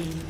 Dominating.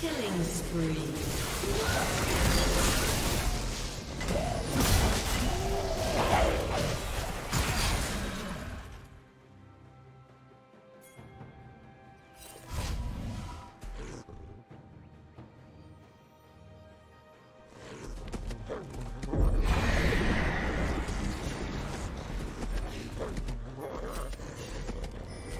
Killing spree.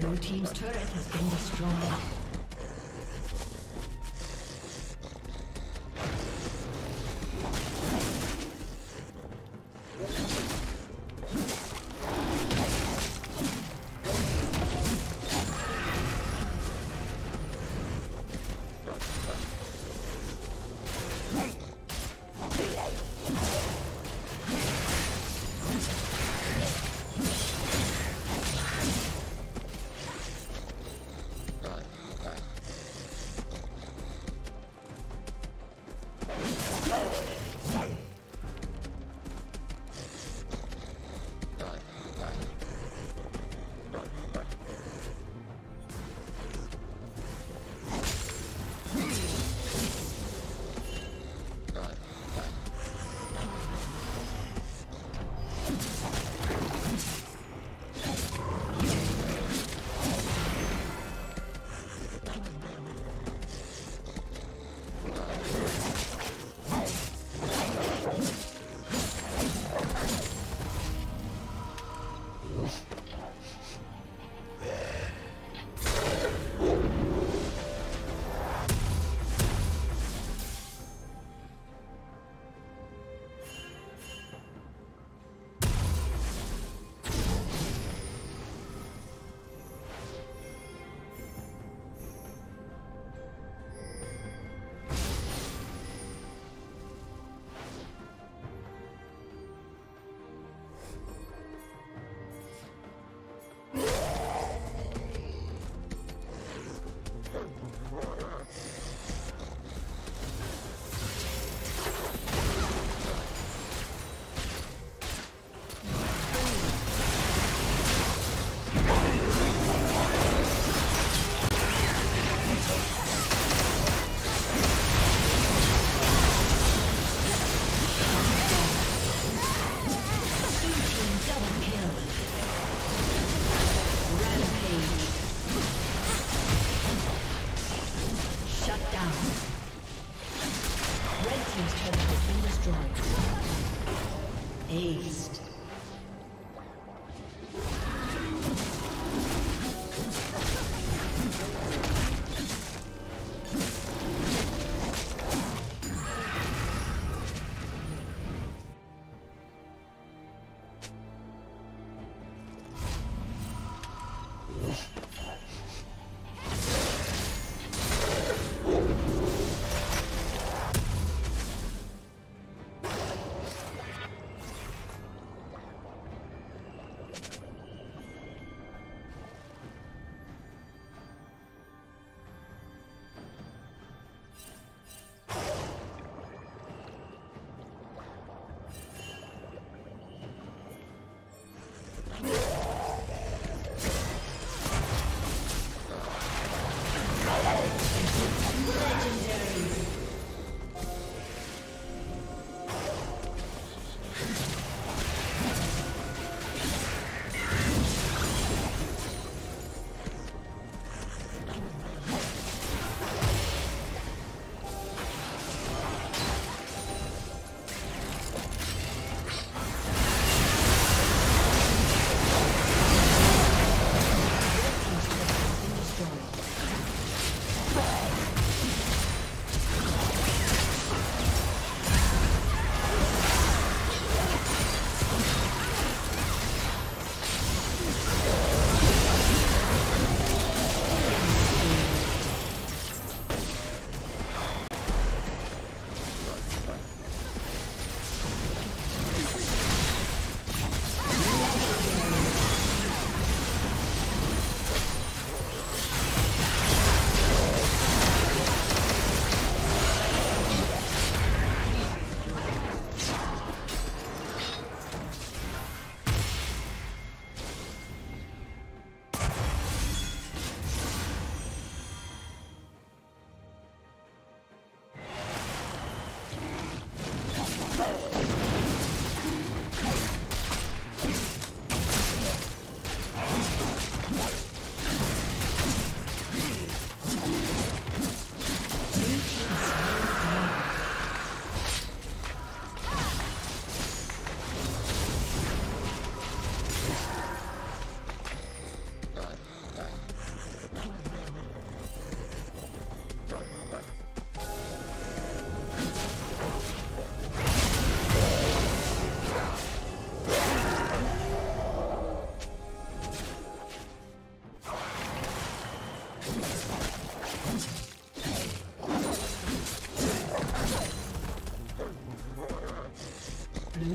Blue team's turret has been destroyed. team's turret has been destroyed. Aced. Blue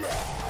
No.